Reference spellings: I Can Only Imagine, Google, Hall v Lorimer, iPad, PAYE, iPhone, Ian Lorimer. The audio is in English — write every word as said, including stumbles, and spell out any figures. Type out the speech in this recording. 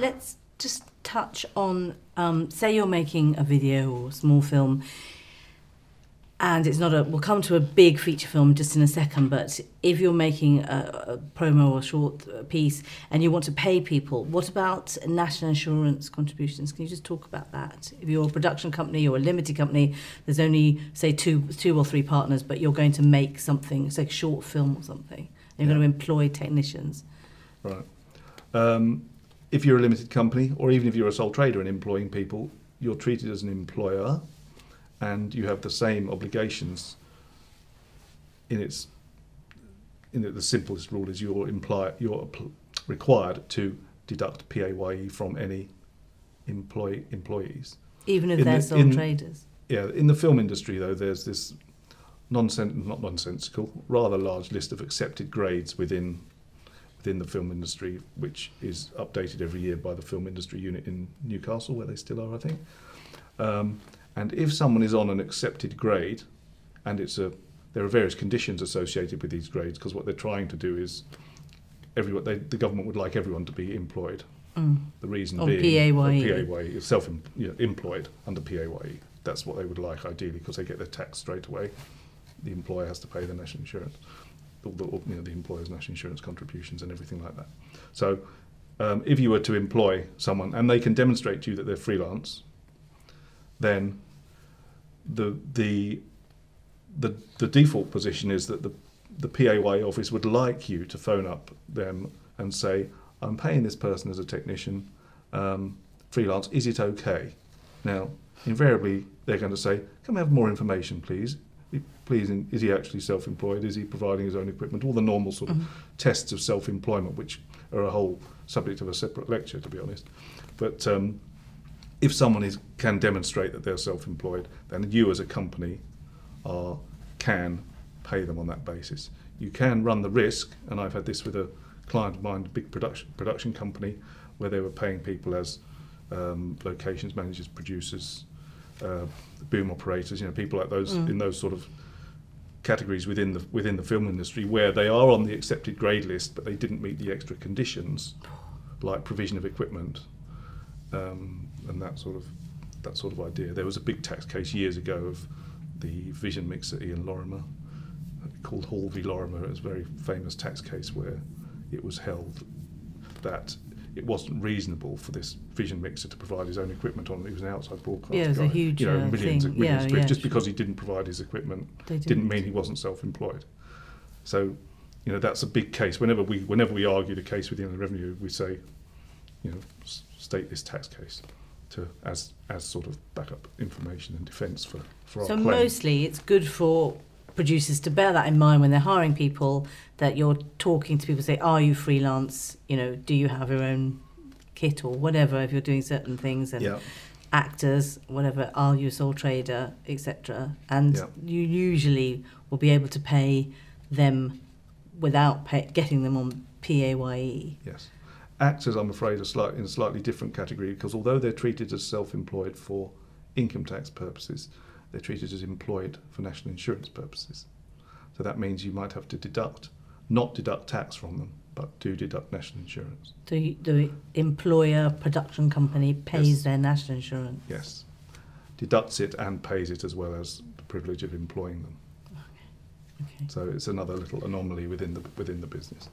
Let's just touch on, um, say you're making a video or a small film, and it's not a, we'll come to a big feature film just in a second, but if you're making a, a promo or short piece and you want to pay people, what about national insurance contributions? Can you just talk about that? If you're a production company or a limited company, there's only, say, two, two or three partners, but you're going to make something, say, a short film or something, and you're yeah. going to employ technicians. Right. Um, if you're a limited company, or even if you're a sole trader and employing people, you're treated as an employer, and you have the same obligations. In its, in the, the simplest rule is you're imply you're required to deduct P A Y E from any employee employees, even if in they're the, sole in, traders. Yeah, in the film industry though, there's this nonsense, not nonsensical, rather large list of accepted grades within within the film industry, which is updated every year by the Film Industry Unit in Newcastle, where they still are, I think. Um, And if someone is on an accepted grade, and it's a, there are various conditions associated with these grades, because what they're trying to do is, everyone, they, the government would like everyone to be employed. Mm. The reason or being, P A Y E. P A Y E, self you know, employed under P A Y E. That's what they would like ideally, because they get their tax straight away. The employer has to pay their national insurance, the, the, you know, the employer's national insurance contributions and everything like that. So um, if you were to employ someone and they can demonstrate to you that they're freelance, then The, the the the default position is that the the P A Y E office would like you to phone up them and say, I'm paying this person as a technician, um, freelance, is it okay? Now, invariably, they're going to say, can we have more information, please? Please, is he actually self-employed? Is he providing his own equipment? All the normal sort of mm-hmm. tests of self-employment, which are a whole subject of a separate lecture, to be honest. But um, if someone is, can demonstrate that they're self-employed, then you as a company are, can pay them on that basis. You can run the risk, and I've had this with a client of mine, a big production, production company, where they were paying people as um, locations managers, producers, uh, boom operators, you know, people like those mm. in those sort of categories within the, within the film industry, where they are on the accepted grade list, but they didn't meet the extra conditions, like provision of equipment, Um, and that sort of that sort of idea. There was a big tax case years ago of the vision mixer Ian Lorimer, called Hall v Lorimer. It was a very famous tax case where it was held that it wasn't reasonable for this vision mixer to provide his own equipment on. He was an outside broadcaster. Yeah, it was guy, a huge you know, uh, millions thing. Of millions yeah, yeah. Just because he didn't provide his equipment didn't. didn't mean he wasn't self-employed. So, you know, that's a big case. Whenever we whenever we argue the case within the revenue, we say, you know, state this tax case to as as sort of backup information and defence for for our claim. So mostly, it's good for producers to bear that in mind when they're hiring people. That you're talking to people, say, are you freelance? You know, do you have your own kit or whatever? If you're doing certain things, and yeah. actors, whatever, are you a sole trader, et cetera. And yeah. you usually will be able to pay them without pay, getting them on P A Y E. Yes. Actors, I'm afraid, are slight, in a slightly different category, because although they're treated as self-employed for income tax purposes, they're treated as employed for national insurance purposes. So that means you might have to deduct, not deduct tax from them, but do deduct national insurance. So you, the employer production company pays yes. their national insurance? Yes. Deducts it and pays it, as well as the privilege of employing them. Okay. Okay. So it's another little anomaly within the, within the business.